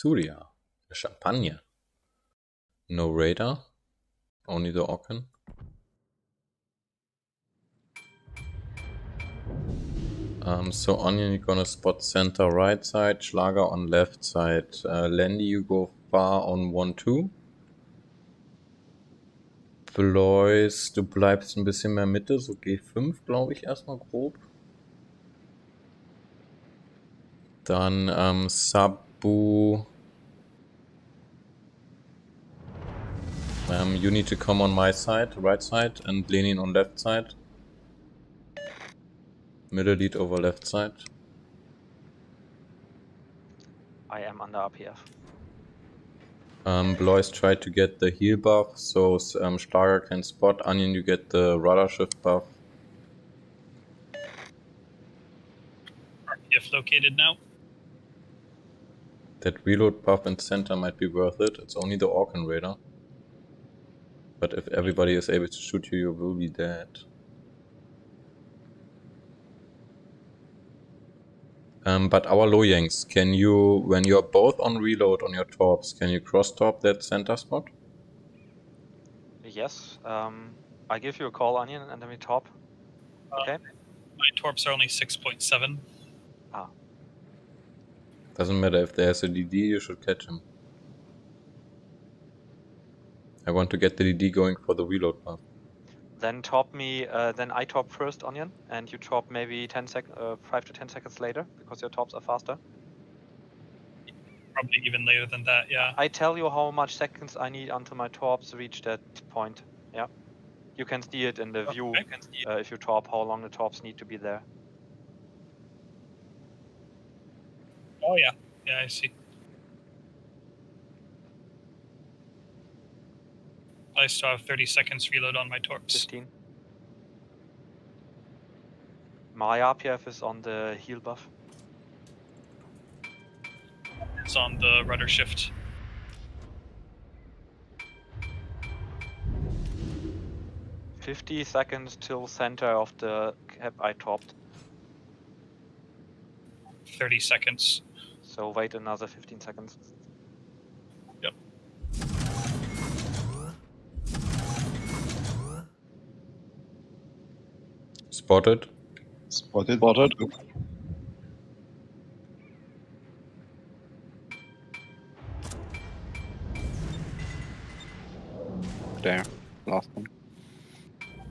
SURIA, Champagne. No Raider, only the Orkan. So Onion, you're gonna spot center right side, Schlager on left side. Landy, you go far on 1-2. Blois, du bleibst ein bisschen mehr Mitte, so G5 glaube ich erstmal grob. Dann Sabo. You need to come on my side, right side, and Lenin on left side. Middle lead over left side. I am under RPF. Blois tried to get the heal buff, so Schlager can spot. Onion, you get the radar shift buff. RPF located now. That reload buff in center might be worth it. It's only the Orkan radar. But if everybody is able to shoot you, you will be dead. But our Loyangs, can you, when you're both on reload on your torps, can you cross-top that center spot? Yes, I give you a call, Onion, and then we top. Okay. My torps are only 6.7. Ah. Doesn't matter, if there's a DD, you should catch him. I want to get the DD going for the reload path. Then top me, then I top first, Onion, and you top maybe 5 to 10 seconds later, because your tops are faster. Probably even later than that, yeah. I tell you how much seconds I need until my tops reach that point, yeah. You can see it in the view, if you top, how long the tops need to be there. Oh yeah, yeah, I see. I still have 30 seconds reload on my torps. 15. My RPF is on the heal buff. It's on the rudder shift. Fifty seconds till center of the cap I topped. 30 seconds. So wait another 15 seconds. Yep. Spotted. Spotted. Spotted. There. Last one.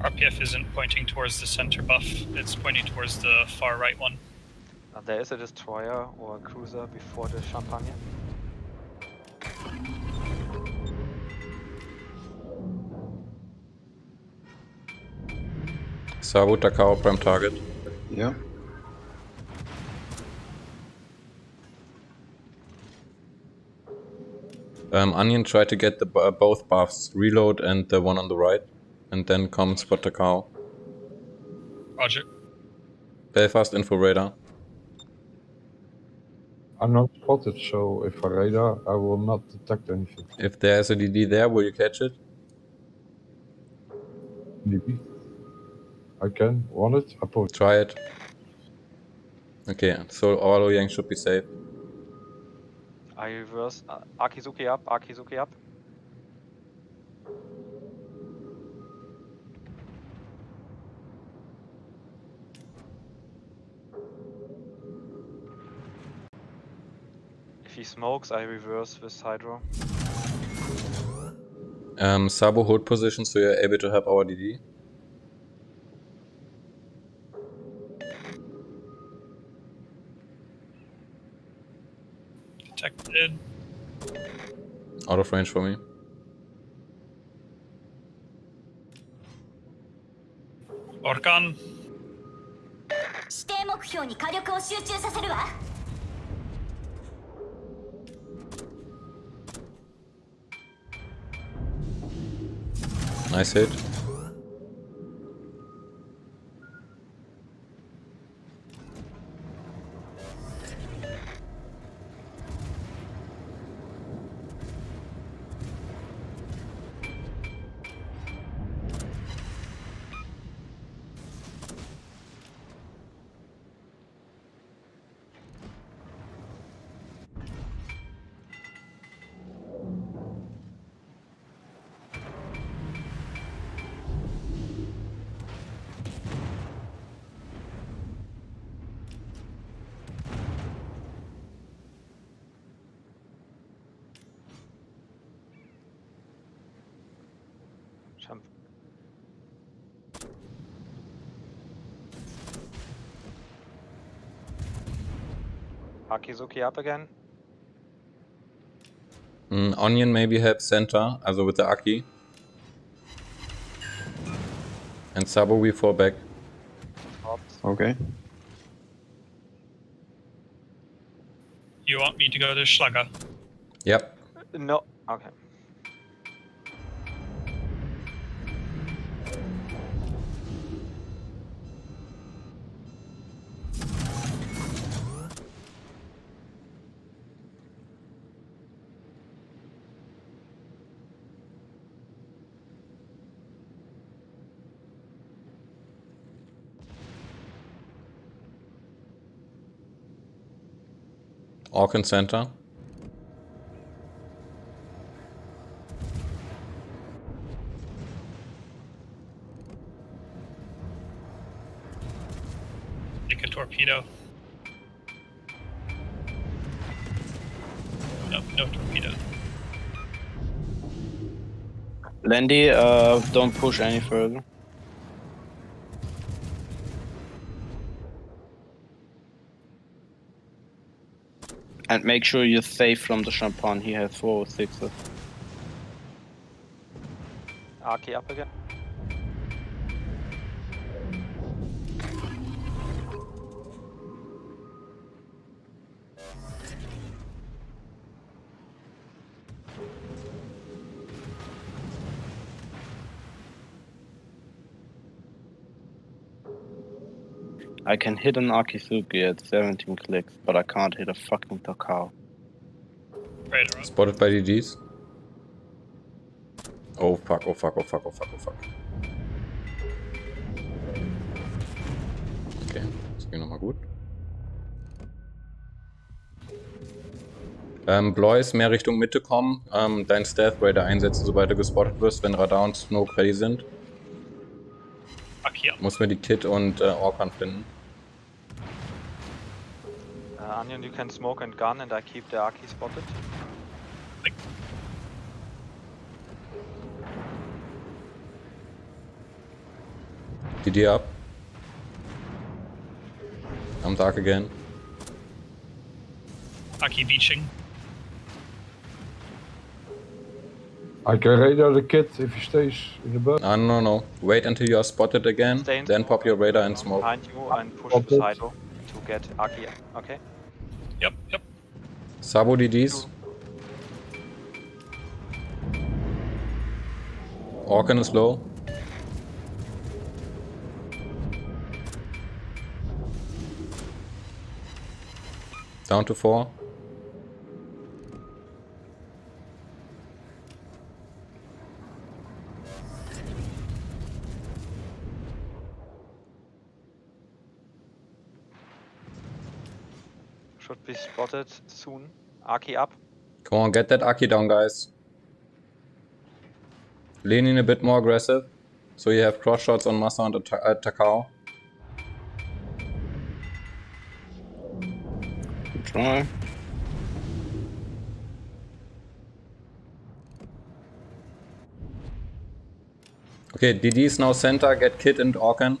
RPF isn't pointing towards the center buff, it's pointing towards the far right one. There is a destroyer or a cruiser before the Champagne. Sabo, Takao, prime target. Yeah. Onion, try to get the both buffs, reload and the one on the right, and then come spot Takao. Roger. Belfast, info radar. I'm not spotted, so if I radar, I will not detect anything. If there's a DD there, will you catch it? Maybe. I can, want it, I pull. Try it. Okay, so our Loyang should be safe. I reverse, Akizuki up, Akizuki up. If he smokes, I reverse with Hydro. Sabo, hold position so you're able to help our DD. Detected. Out of range for me. Orkan. Nice hit. Champagne. Akizuki up again. Onion maybe help center, also with the Aki. And Sabo we fall back. Oops. Okay. You want me to go to Schlager? Yep. No, okay. Orkan Center. Take a torpedo. Nope, no torpedo. Landy, don't push any further. And make sure you're safe from the Champagne, he has 4 or 6. Aki up again. I can hit an Akizuki at 17 clicks, but I can't hit a fucking Takao. Spotted by DGs. Oh fuck, oh fuck, oh fuck, oh fuck, oh fuck. Okay, das ging nochmal gut. Blois, mehr Richtung Mitte kommen, dein Stealth Raider einsetzen, sobald du gespottet wirst, wenn Radar und Snow ready sind. Hier. Muss mir die Kit und Orkan finden. Onion, you can smoke and gun and I keep the Aki spotted. DD up. I'm dark again. Aki beaching. I can radar the kit if he stays in the boat. No, no. Wait until you are spotted again, then pop your radar and smoke. Behind you and push the side to get Aki, okay? Yep, yep. Sabo DDs. Orkan is low. Down to 4. Should be spotted soon. Aki up. Come on, get that Aki down, guys. Lean in a bit more aggressive, so you have cross shots on Massa and Takao. Good try. Okay, DD is now center. Get Kit and Orkan.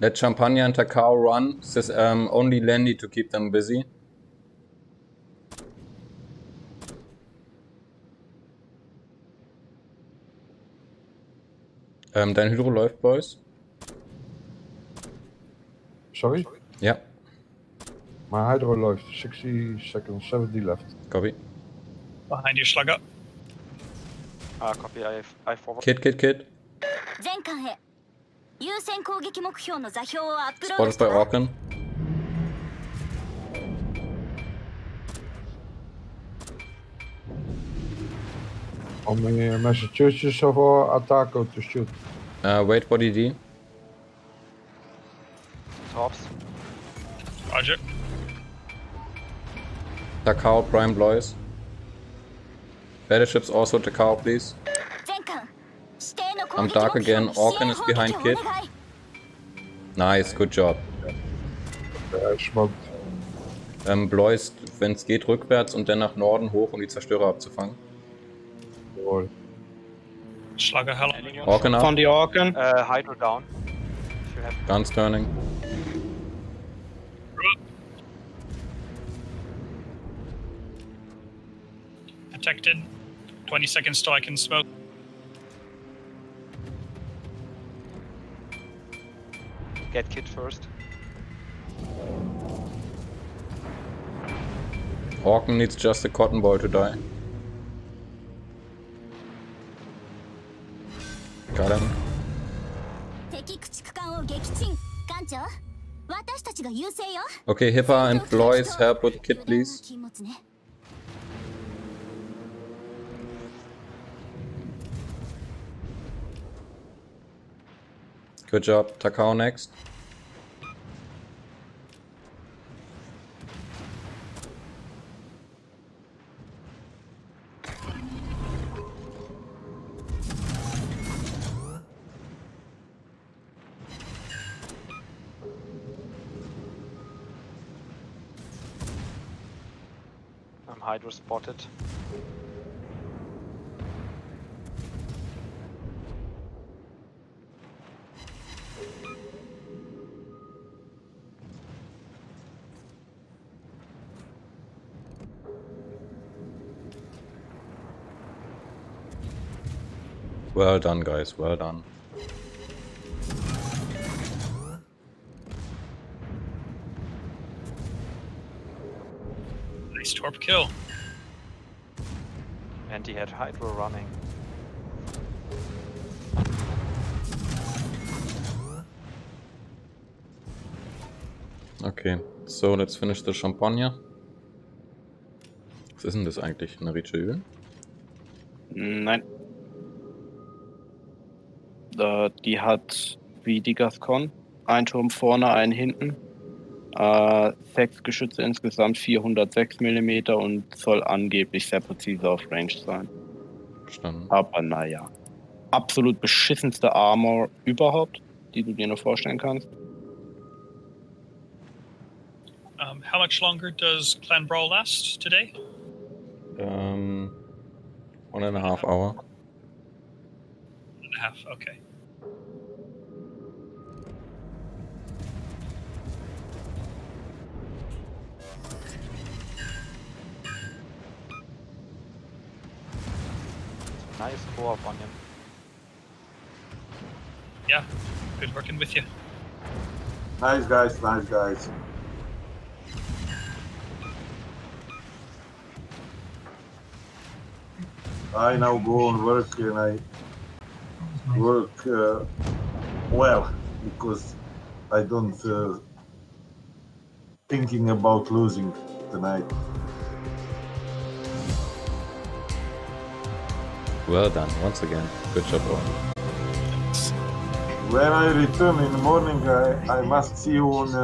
Let Champagne and Takao run. This is only Landy to keep them busy. Dein Hydro läuft, Boys. Sorry? Ja. Yeah. My Hydro läuft. 60 seconds, 70 left. Copy. Behind you, Schlager. Copy, I forward. Kid. Spotted by Orkan. On the Massachusetts for Atako to shoot. Wait for DD. Tops. Roger. Takao Prime Blois. Battleships also Takao, please. I'm dark again. Orkan is behind Kid. Nice, good job. Blois, wenn es geht, rückwärts und dann nach Norden hoch, um die Zerstörer abzufangen. Jawohl. Schlager, hello. Orkan up. Found the Orkan. Hydro down. Guns turning. Detected. 20 seconds till I can smoke. Get kit first. Orkan needs just a cotton ball to die. Got him. Okay, Hippa and Blois, help with kit, please. Good job. Takao next. I'm hydro spotted. Well done, guys. Well done. Nice torp kill. And he had hydro running. Okay, so let's finish the Champagne. Was ist denn das eigentlich? Eine Richelieu? Nein. Die hat wie die Gascon einen Turm vorne, einen hinten, 6 Geschütze insgesamt, 406 mm und soll angeblich sehr präzise auf Range sein. Verstanden. Aber naja, absolut beschissenste Armor überhaupt, die du dir nur vorstellen kannst. How much longer does Clan Brawl last today? 1.5 hour. 1.5, okay. Nice co-op on him. Yeah, good working with you. Nice guys, nice guys. I now go and work and I work well because I don't thinking about losing tonight. Well done, once again. Good job, all. When I return in the morning, I must see you on...